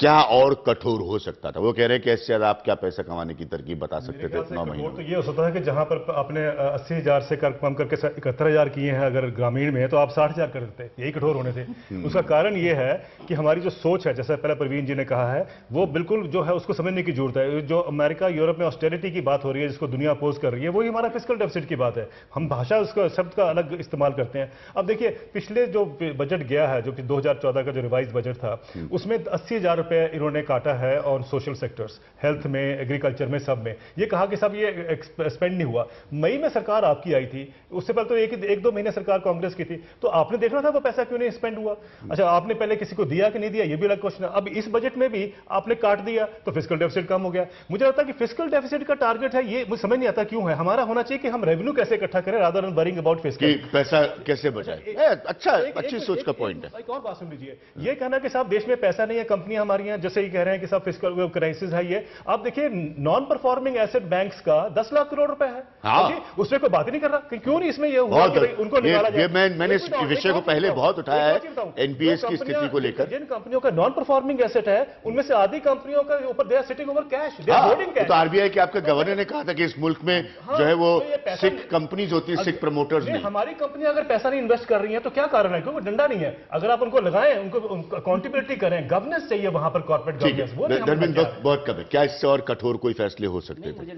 क्या और कठोर हो सकता था? वो कह रहे हैं कि इससे ज्यादा आप क्या पैसा कमाने की तरकीब बता सकते थे? 9 महीने तो ये हो सकता है कि जहां पर आपने 80,000 से कम करके 71,000 किए हैं अगर ग्रामीण में, तो आप 60,000 कर देते, यही कठोर होने से। उसका कारण ये है कि हमारी जो सोच है, जैसा पहले प्रवीण जी ने कहा है, वो बिल्कुल जो है उसको समझने की जरूरत है। जो अमेरिका यूरोप में ऑस्टेरिटी की बात हो रही है, जिसको दुनिया अपोज कर रही है, वही हमारा फिस्कल डेफिसिट की बात है। हम भाषा उसका शब्द का अलग इस्तेमाल करते हैं। अब देखिए पिछले जो बजट गया है, जो 2014 का जो रिवाइज बजट था, उसमें 80,000 इन्होंने काटा है और सोशल सेक्टर्स, हेल्थ में, एग्रीकल्चर में, सब में। ये कहा कि सब ये स्पेंड नहीं हुआ। मई में सरकार आपकी आई थी, उससे पहले तो एक दो महीने सरकार कांग्रेस की थी, तो आपने देखना था वो पैसा क्यों नहीं स्पेंड हुआ। अच्छा, आपने पहले किसी को दिया कि नहीं दिया, ये भी अलग क्वेश्चन है। अब इस बजट में भी आपने काट दिया तो फिस्कल डेफिसिट कम हो गया। मुझे लगता है कि फिस्कल डेफिसिट का टारगेट है, ये मुझे समझ नहीं आता क्यों है। हमारा होना चाहिए कि हम रेवेन्यू कैसे इकट्ठा करें, rather than worrying about fiscal, पैसा कैसे बचाए। अच्छा, अच्छी सोच का पॉइंट है। एक और बात सुन लीजिए, ये कहना कि साहब देश में पैसा नहीं है, कंपनियां हमारी हैं, जैसे ही कह रहे हैं कि सब फिस्कल क्राइसिस है। ये आप देखिए नॉन परफॉर्मिंग एसेट बैंक्स का 10 लाख करोड़ रुपए है। हाँ। उसमें कोई बात नहीं कर रहा, क्यों नहीं इसमें ये हुआ कि उनको निकाला जाए। मैंने इस विषय को पहले बहुत उठाया है, एनपीएस की स्थिति को लेकर। जिन कंपनियों का नॉन परफॉर्मिंग एसेट है, उनमें से आधी कंपनियों के ऊपर they are sitting over cash, they are holding cash. तो आरबीआई के आपके गवर्नर ने कहा था कि इस मुल्क में जो है वो सिख कंपनीज होती है, सिख प्रमोटर्स। हमारी कंपनियां अगर पैसा नहीं इन्वेस्ट कर रही है तो क्या कारण है? क्योंकि डंडा नहीं है। अगर आप उनको लगाएं, उनको अकाउंटेबिलिटी करें, गवर्नेंस चाहिए वहां पर, कॉर्पोरेट गवर्नेंस। वो धर्मेंद्र, बहुत कम है। क्या इससे और कठोर कोई फैसले हो सकते थे?